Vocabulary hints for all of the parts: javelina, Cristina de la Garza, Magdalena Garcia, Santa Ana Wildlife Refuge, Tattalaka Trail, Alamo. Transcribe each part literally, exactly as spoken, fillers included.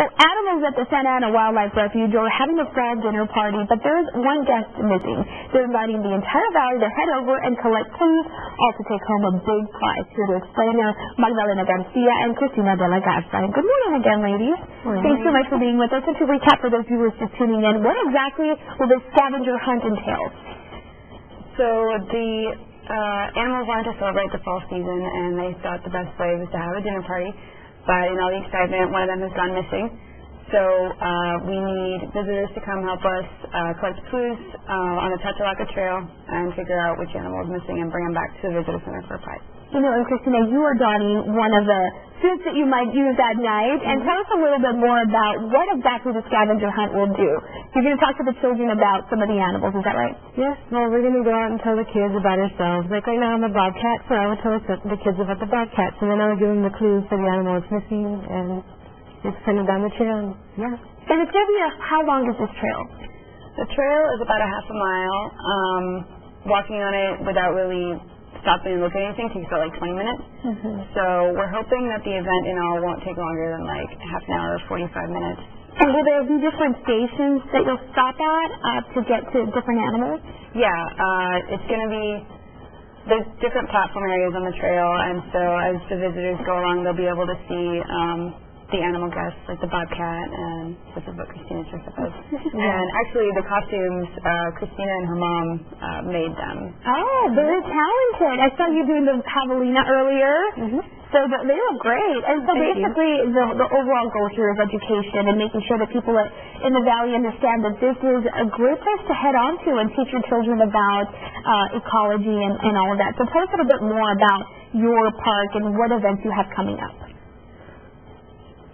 So animals at the Santa Ana Wildlife Refuge are having a fall dinner party, but there is one guest missing. They're inviting the entire valley to head over and collect clues, all to take home a big prize. Here to explain are Magdalena Garcia and Cristina de la Garza. Good morning again, ladies. Morning. Thanks so much for being with us. And to recap for those viewers just tuning in, what exactly will this scavenger hunt entail? So the uh, animals wanted to celebrate the fall season, and they thought the best way was to have a dinner party. But in all the excitement, one of them has gone missing. So uh, we need visitors to come help us uh, collect clues uh, on the Tattalaka Trail and figure out which animal is missing and bring them back to the visitor center for a prize. You know, and Cristina, you are donning one of the suits that you might use that night. Mm-hmm. And tell us a little bit more about what exactly the scavenger hunt will do. You're going to talk to the children about some of the animals, is that right? Yes. Well, we're going to go out and tell the kids about ourselves. Like right now, I'm a bobcat, so I would tell the kids about the bobcats, and then I would give them the clues for the animal that's missing, and just send them down the trail. Yeah. And it's going to be a, how long is this trail? The trail is about a half a mile. Um, walking on it without really stopping and looking at anything takes about like twenty minutes. Mm-hmm. So we're hoping that the event in all won't take longer than like half an hour or forty-five minutes. And will there be different stations that you'll stop at uh, to get to different animals? Yeah, uh, it's going to be, there's different platform areas on the trail, and so as the visitors go along, they'll be able to see um, the animal guests, like the bobcat, and this is what Cristina just about. And actually, the costumes, uh, Cristina and her mom uh, made them. Oh, they're talented. I saw you doing the javelina earlier. Mm-hmm. So the, they look great. And so Thank basically, the, the overall goal here is education and making sure that people in the valley understand that this is a great place to head on to and teach your children about uh, ecology and, and all of that. So tell us a little bit more about your park and what events you have coming up.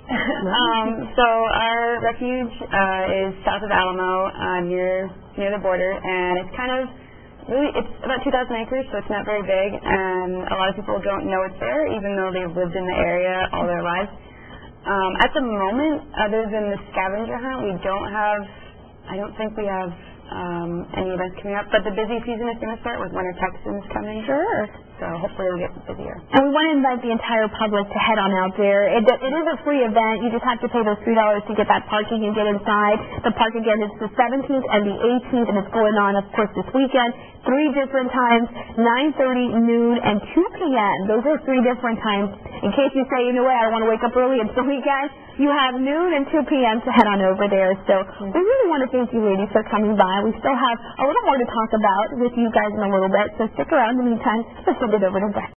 um, so our refuge uh, is south of Alamo, uh, near near the border, and it's kind of really it's about two thousand acres, so it's not very big, and a lot of people don't know it's there, even though they've lived in the area all their lives. Um, at the moment, other than the scavenger hunt, we don't have, I don't think we have um, any events coming up. But the busy season is going to start with winter Texans coming. Sure. So hopefully we'll get busier. And we want to invite the entire public to head on out there. It, it is a free event. You just have to pay those three dollars to get that parking and get inside. The park, again, is the seventeenth and the eighteenth, and it's going on, of course, this weekend. Three different times, nine thirty, noon, and two p m Those are three different times. In case you say, you know what, I want to wake up early, it's the weekend, you have noon and two p m to head on over there. So we really want to thank you ladies for coming by. We still have a little more to talk about with you guys in a little bit, so stick around. In the meantime, let's send it over to Brett.